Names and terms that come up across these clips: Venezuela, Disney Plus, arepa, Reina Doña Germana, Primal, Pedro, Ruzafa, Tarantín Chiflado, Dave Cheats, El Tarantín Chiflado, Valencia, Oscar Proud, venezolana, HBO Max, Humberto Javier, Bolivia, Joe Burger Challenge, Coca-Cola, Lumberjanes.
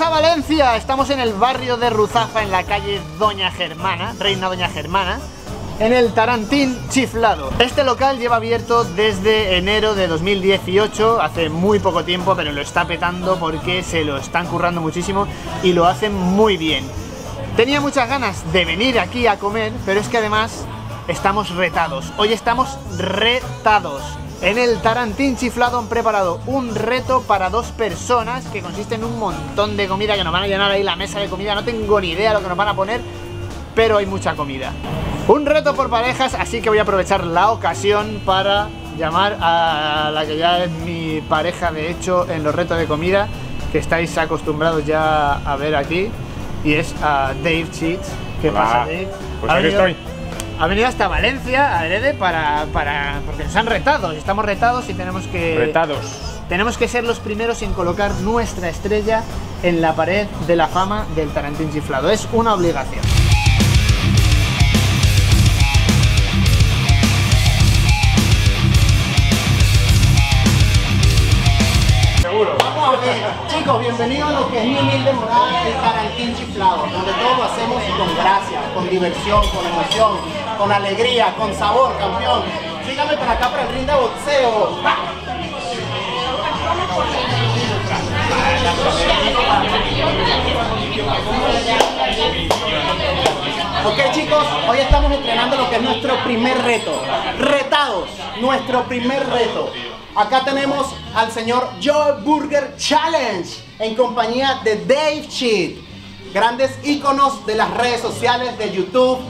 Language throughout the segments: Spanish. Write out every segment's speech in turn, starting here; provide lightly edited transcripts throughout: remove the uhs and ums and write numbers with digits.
Bienvenidos a Valencia. Estamos en el barrio de Ruzafa, en la calle Doña Germana, Reina Doña Germana, en el Tarantín Chiflado. Este local lleva abierto desde enero de 2018, hace muy poco tiempo, pero lo está petando porque se lo están currando muchísimo y lo hacen muy bien. Tenía muchas ganas de venir aquí a comer, pero es que además estamos retados. Hoy estamos retados. En el Tarantín Chiflado han preparado un reto para dos personas que consiste en un montón de comida que nos van a llenar ahí la mesa de comida. No tengo ni idea lo que nos van a poner, pero hay mucha comida. Un reto por parejas, así que voy a aprovechar la ocasión para llamar a la que ya es mi pareja, de hecho, en los retos de comida, que estáis acostumbrados ya a ver aquí, y es a Dave Cheats. ¿Qué pasa, Dave? Pues aquí estoy. Ha venido hasta Valencia, adrede, porque nos han retado. Estamos retados y tenemos que... Tenemos que ser los primeros en colocar nuestra estrella en la pared de la fama del Tarantín Chiflado. Es una obligación. Seguro. Vamos a ver, chicos, bienvenidos a lo que es mi humilde morada del Tarantín Chiflado, donde todo lo hacemos con gracia, con diversión, con emoción, con alegría, con sabor, campeón. Sígame para acá para el ring de boxeo. ¡Ah! Ok, chicos, hoy estamos entrenando lo que es nuestro primer reto. Retados, nuestro primer reto. Acá tenemos al señor Joe Burger Challenge en compañía de Dave Cheat, grandes íconos de las redes sociales, de YouTube,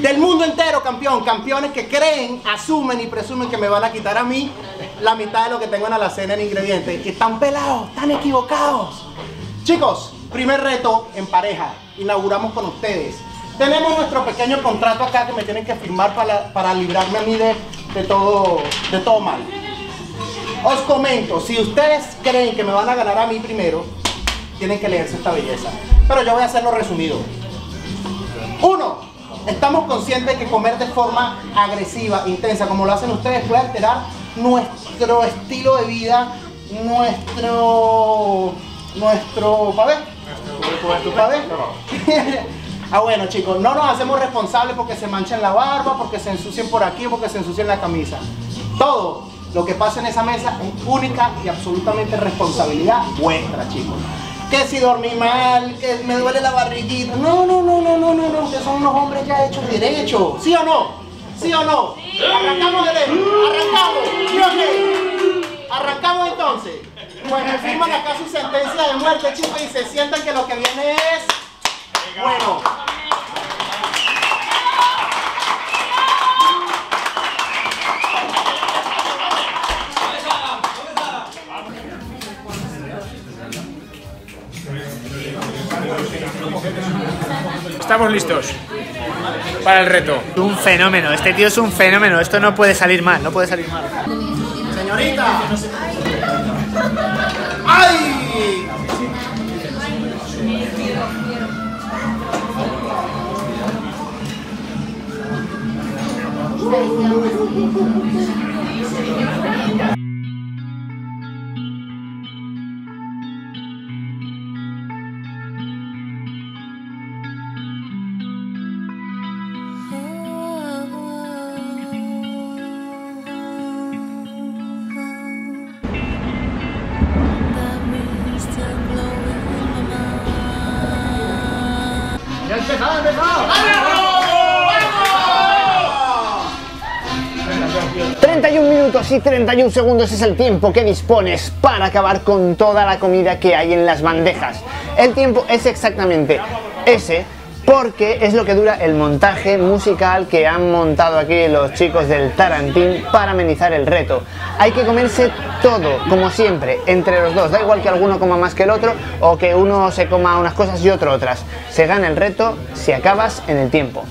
del mundo entero, campeón. Campeones que creen, asumen y presumen que me van a quitar a mí la mitad de lo que tengo en la alacena en ingredientes. Y están pelados, están equivocados. Chicos, primer reto en pareja. Inauguramos con ustedes. Tenemos nuestro pequeño contrato acá que me tienen que firmar para librarme a mí de todo mal. Os comento, si ustedes creen que me van a ganar a mí primero, tienen que leerse esta belleza. Pero yo voy a hacerlo resumido. 1. Estamos conscientes de que comer de forma agresiva, intensa, como lo hacen ustedes, puede alterar nuestro estilo de vida, nuestro pavé. Ah, bueno, chicos, no nos hacemos responsables porque se manchan la barba, porque se ensucien por aquí, porque se ensucien la camisa. Todo lo que pasa en esa mesa es única y absolutamente responsabilidad vuestra, chicos. Que si dormí mal, que me duele la barriguita. No, ustedes son unos hombres ya hechos derecho. ¿Sí o no? ¿Sí o no? Sí. Arrancamos de lejos. Arrancamos. ¿Sí o qué? Arrancamos entonces. Bueno, firman acá su sentencia de muerte, chicos, y se sientan que lo que viene es bueno. Estamos listos para el reto. Un fenómeno, este tío es un fenómeno. Esto no puede salir mal, no puede salir mal. Señorita. ¡Ay! ¡Empezado! ¡Vamos! 31 minutos y 31 segundos es el tiempo que dispones para acabar con toda la comida que hay en las bandejas. El tiempo es exactamente ese, porque es lo que dura el montaje musical que han montado aquí los chicos del Tarantín para amenizar el reto. Hay que comerse todo, como siempre, entre los dos. Da igual que alguno coma más que el otro o que uno se coma unas cosas y otro otras. Se gana el reto si acabas en el tiempo.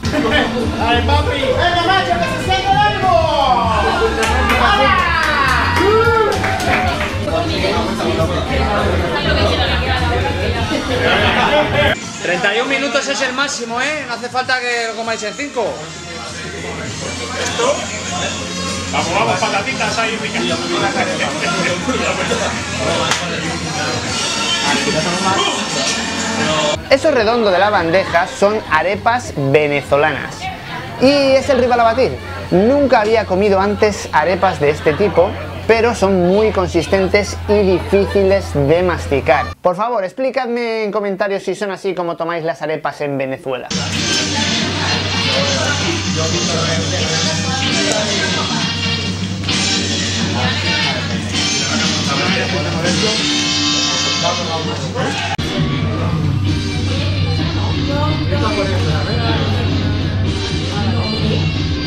¡Ay, papi! ¡Venga, macho, que se saque algo! 31 minutos es el máximo, ¿eh? No hace falta que lo comáis en 5. ¿Esto? Vamos, vamos, patatitas ahí. Esos redondos de la bandeja son arepas venezolanas. Y es el rival a batir. Nunca había comido antes arepas de este tipo, pero son muy consistentes y difíciles de masticar. Por favor, explicadme en comentarios si son así como tomáis las arepas en Venezuela.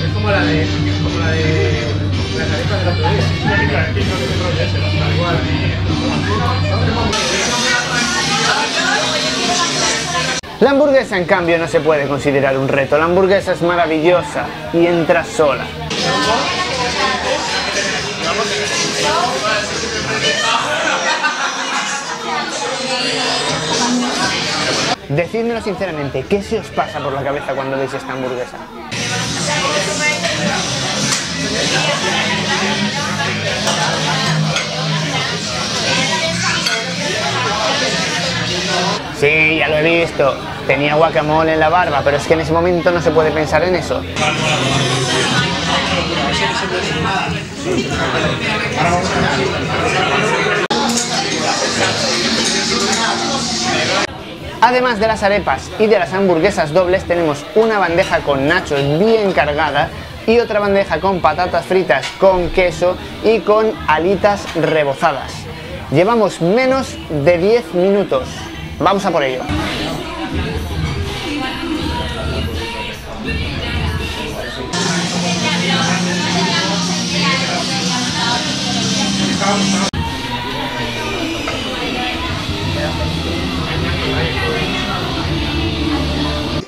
Es como la de las arepas de la Florida. La hamburguesa, en cambio, no se puede considerar un reto. La hamburguesa es maravillosa y entra sola. Decídmelo sinceramente, ¿qué se os pasa por la cabeza cuando veis esta hamburguesa? Sí, ya lo he visto. Tenía guacamole en la barba, pero es que en ese momento no se puede pensar en eso. Además de las arepas y de las hamburguesas dobles, tenemos una bandeja con nachos bien cargada y otra bandeja con patatas fritas con queso y con alitas rebozadas. Llevamos menos de 10 minutos. Vamos a por ello.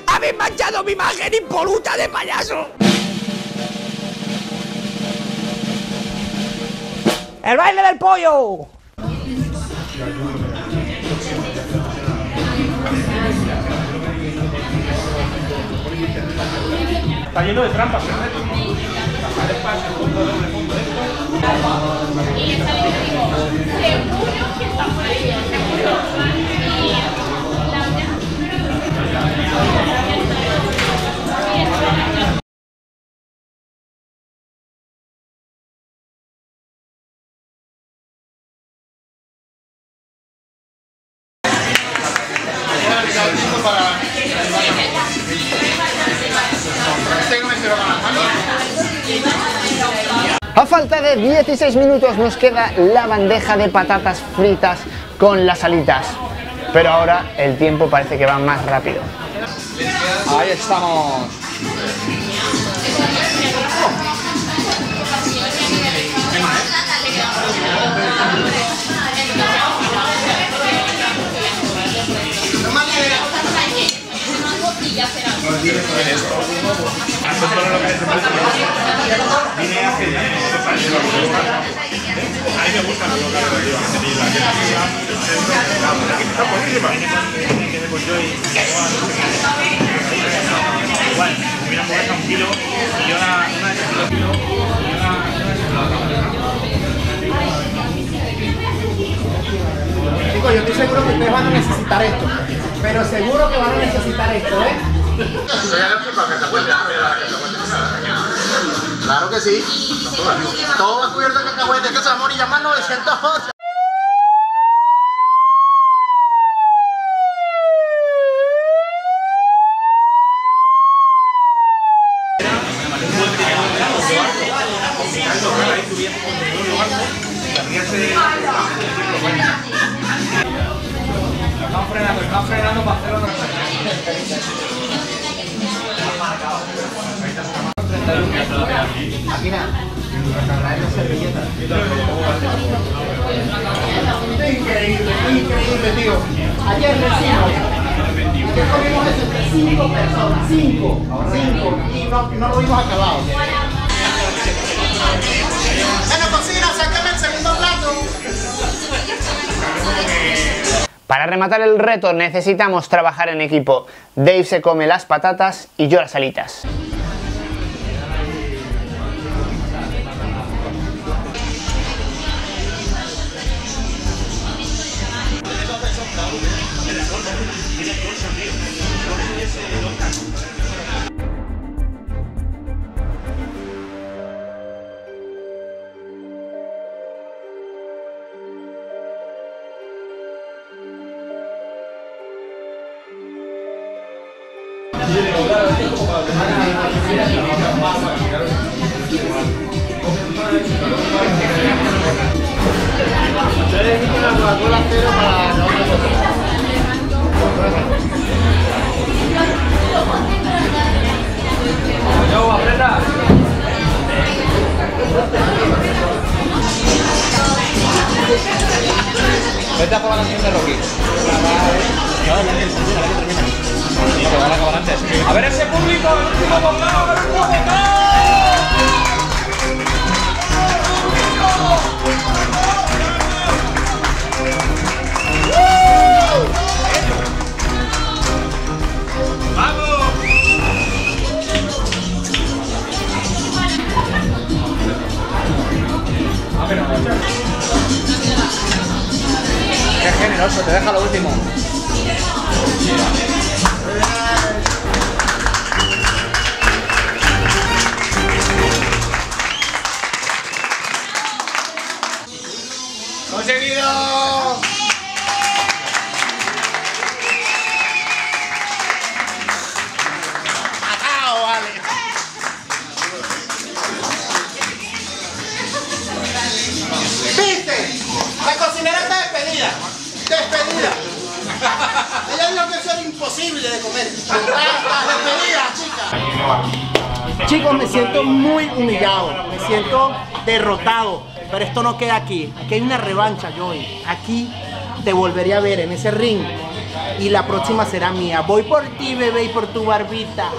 ¡Habéis manchado mi imagen impoluta de payaso! ¡El baile del pollo! Está lleno de trampas, a falta de 16 minutos nos queda la bandeja de patatas fritas con las alitas, pero ahora el tiempo parece que va más rápido. Ahí estamos. Chicos, yo estoy seguro que ustedes van a necesitar esto, pero seguro que van a necesitar esto, ¿eh? Claro que sí. Todo va cubierto de cacahuetes, que se va a morir ya más 911. Están frenando para hacer otra cosa. Aquí nada. Increíble, tío. Ayer recién. Ayer comimos eso entre 5 personas. 5. Y no lo vimos acabado. Bueno, cocina, sácame el segundo plato. Para rematar el reto necesitamos trabajar en equipo. Dave se come las patatas y yo las alitas. Yo le quito una Coca-Cola cero para la otra cosa. Yo, aprieta. Vete a por la canción de Rocky. No, van a acabar antes. A ver ese público, el último poblado, el último poblado. Qué generoso, te deja lo último. ¡Conseguido! ¡Despedida! Ellas lo que son imposible de comer. ¡Despedida, chicas! Chicos, me siento muy humillado, me siento derrotado, pero esto no queda aquí. Aquí hay una revancha, Joey. Aquí te volveré a ver en ese ring y la próxima será mía. Voy por ti, bebé, y por tu barbita.